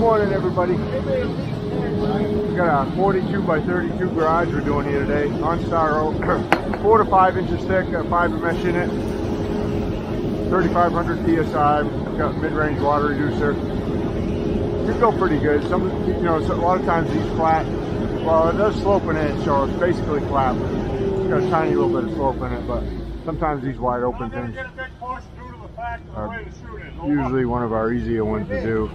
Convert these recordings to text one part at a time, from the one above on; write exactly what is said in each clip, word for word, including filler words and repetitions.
morning, everybody. We got a forty-two by thirty-two garage we're doing here today on Star Oak. Four to five inches thick, got fiber mesh in it. thirty-five hundred P S I. We've got mid-range water reducer. Should go pretty good. Some, you know, a lot of times these flat. Well, it does slope in it, so it's basically flat. It's got a tiny little bit of slope in it, but sometimes these wide open things are usually one of our easier ones to do.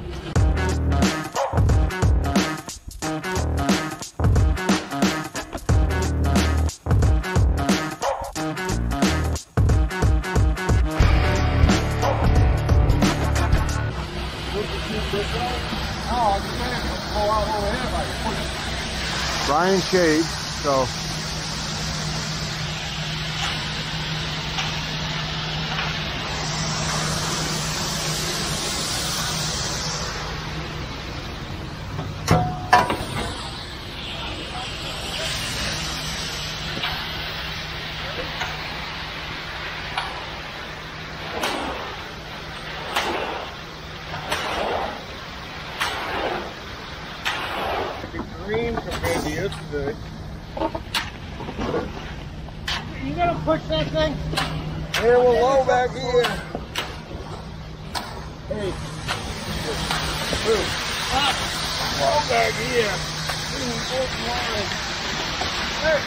Brian Shade, so. Compared to yesterday. You gonna push that thing? Yeah, we're low back here. Hey. Up. Low back here. Hey,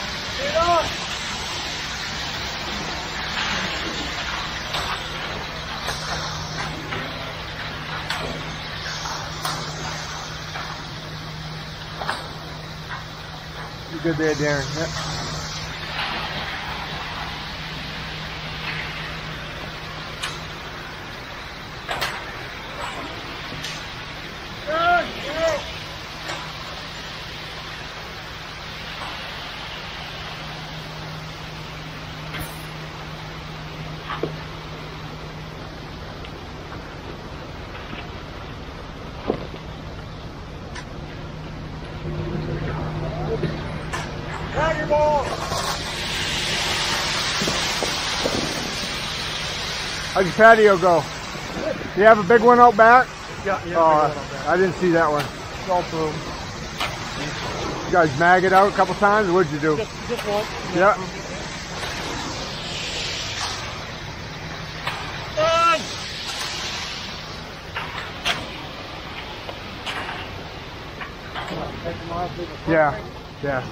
get on. Good there, Darren. Yep. Good, good. How'd your patio go? Do you have a big one out back? Yeah, yeah. Uh, back. I didn't see that one. It's all through. You guys mag it out a couple times? What'd you do? Just, just one. Yeah. Hey! Yeah, yeah.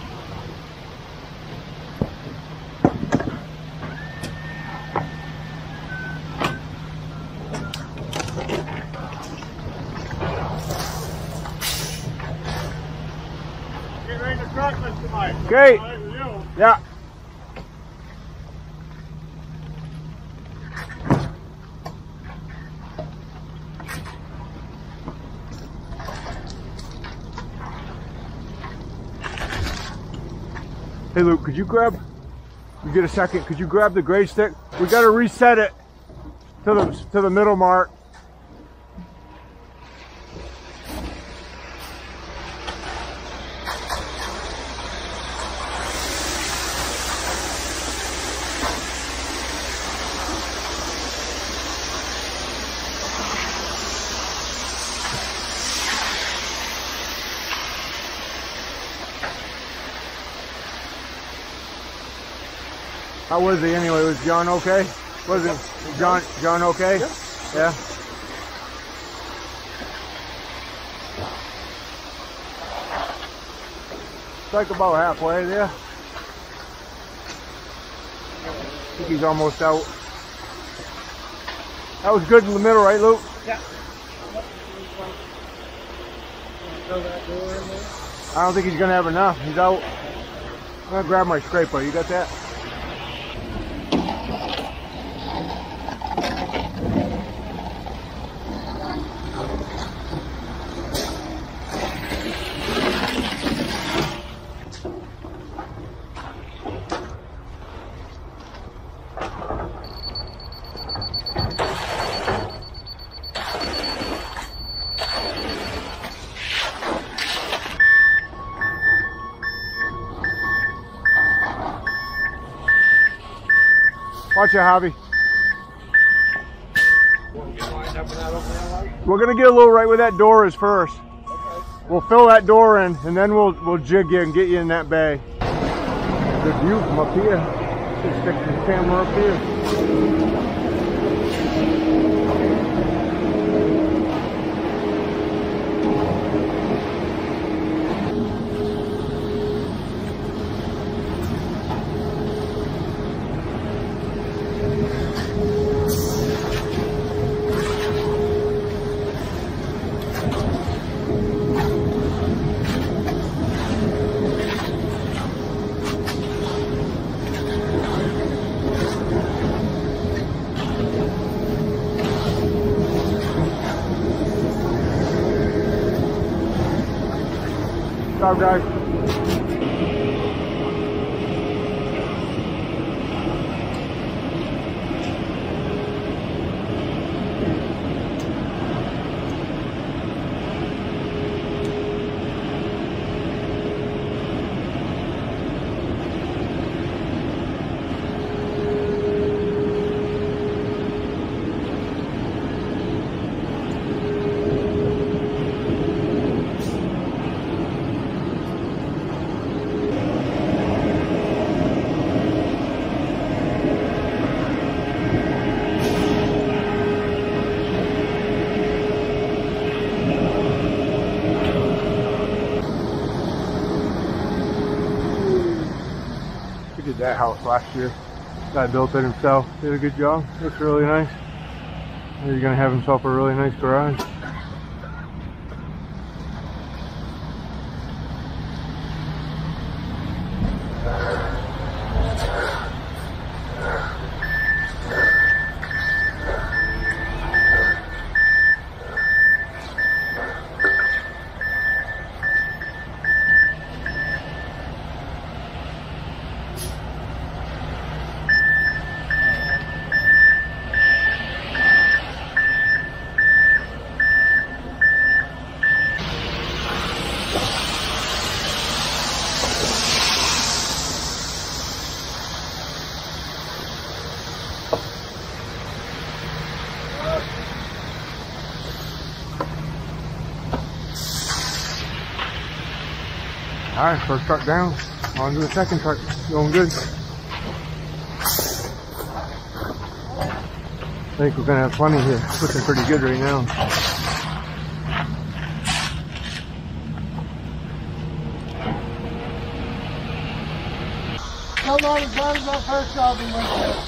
Okay. Yeah. Hey Luke, could you grab, you get a second, could you grab the gray stick? We gotta reset it to the to the middle mark. How was he anyway? Was John okay? Was it John? John okay? Yeah. Yeah. It's like about halfway there. I think he's almost out. That was good in the middle, right, Luke? Yeah. I don't think he's gonna have enough. He's out. I'm gonna grab my scraper. You got that? Watch your hobby. We're gonna get a little right where that door is first. we'll fill that door in, and then we'll we'll jig you and get you in that bay. The view from up here. Should stick the camera up here. Stop, guys. Did that house last year. Guy built it himself. Did a good job. Looks really nice. He's gonna have himself a really nice garage. All right, first truck down, on to the second truck, going good. I think we're gonna have plenty here, it's looking pretty good right now. Come on, as long as that first job in Lincoln.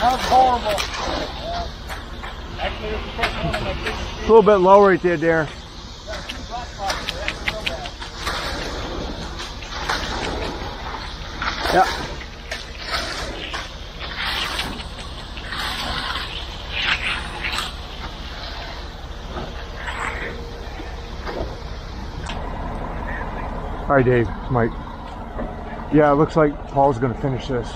That was horrible. Actually, it was the first one, like this. A little bit low right there, Darren. Yeah. All right, Dave, it's Mike. Yeah, it looks like Paul's going to finish this.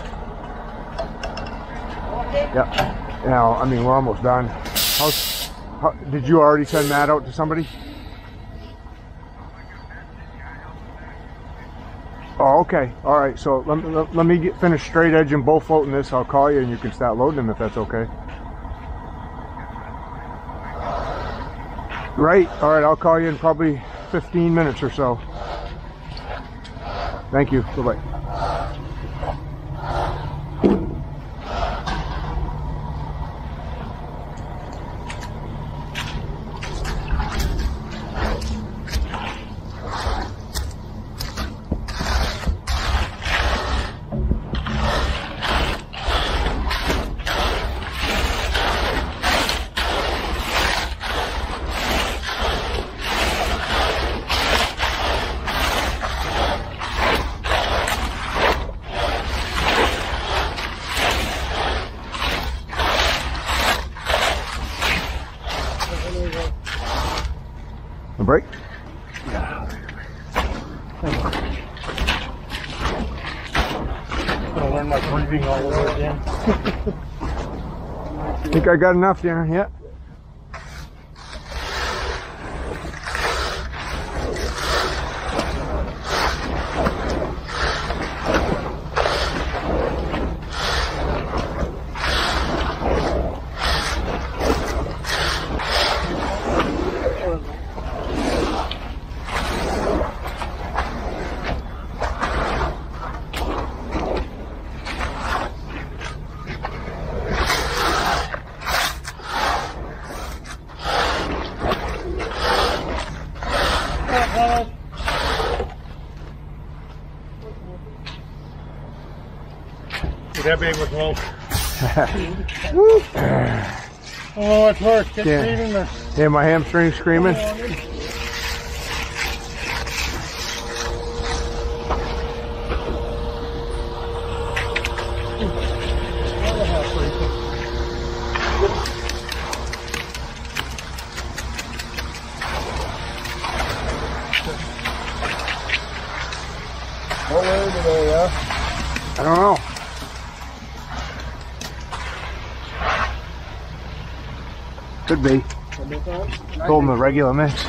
Yeah. Now, I mean, we're almost done. How's, how, did you already send that out to somebody? Oh, okay. All right. So let me, let, let me get, finish straight edge and bowl floating this. I'll call you and you can start loading them if that's okay. Right. All right. I'll call you in probably fifteen minutes or so. Thank you. Bye-bye. Break? Yeah. I'm gonna learn my breathing all over again. Think I got enough there, yeah? Uh, that baby was low. Oh, it's worse. It's yeah. Screaming there. Yeah, my hamstring screaming. What way did they, uh? I don't know. Could be. Told him the regular mix.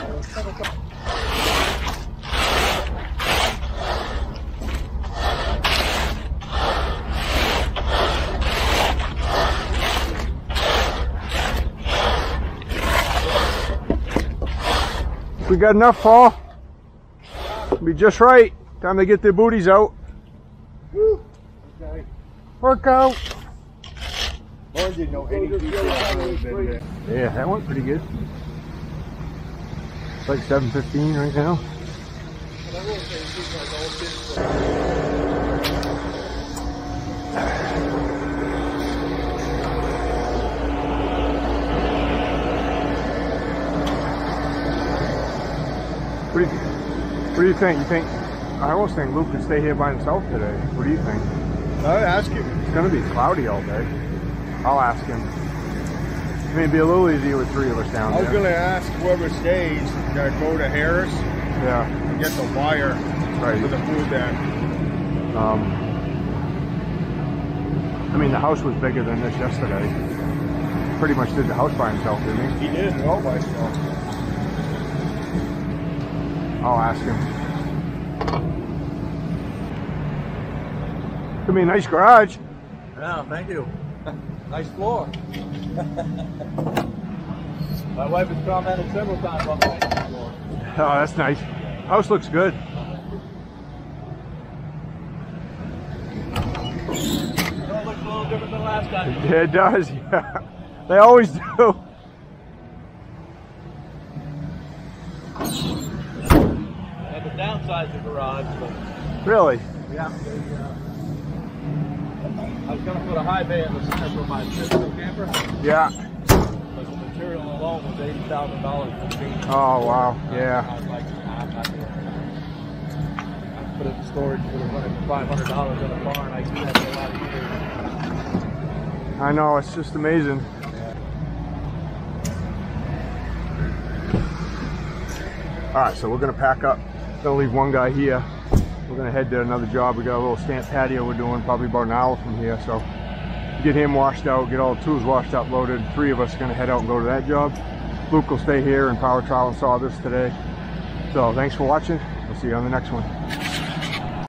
We got enough, Paul. Be just right. Time to get their booties out. Woo. Okay. Workout. Or didn't know any details. Yeah, that went pretty good. It's like seven fifteen right now. What do you, what do you think? You think? I always think Luke can stay here by himself today. What do you think? I'll ask him. It's going to be cloudy all day. I'll ask him. It may be a little easier with three of us down there. I was going to ask whoever stays to go to Harris yeah. and get the wire right. for the food there. Um, I mean, the house was bigger than this yesterday. Pretty much did the house by himself, didn't he? He did it all by himself. I'll ask him. Could be a nice garage. Yeah, thank you. Nice floor. My wife has commented several times on the nice floor. Oh, that's nice. House looks good. It looks a little different than last time. It does, yeah. They always do. I had to downsize the garage. But really? Yeah. They, uh, I was going to put a high bay in the center for my pistol camper. Yeah. But the material alone was eighty thousand dollars for me. Oh, wow. Yeah. I was like, nah, I'm not doing that. I put it in storage for five hundred dollars in a barn. I could have a lot of years. I know. It's just amazing. Yeah. All right. So we're going to pack up. Going to leave one guy here. We're gonna head to another job. We got a little stamp patio we're doing, probably about an hour from here. So get him washed out, get all the tools washed up, loaded. Three of us are gonna head out and go to that job. Luke will stay here and power trowel and saw this today. So thanks for watching. We'll see you on the next one.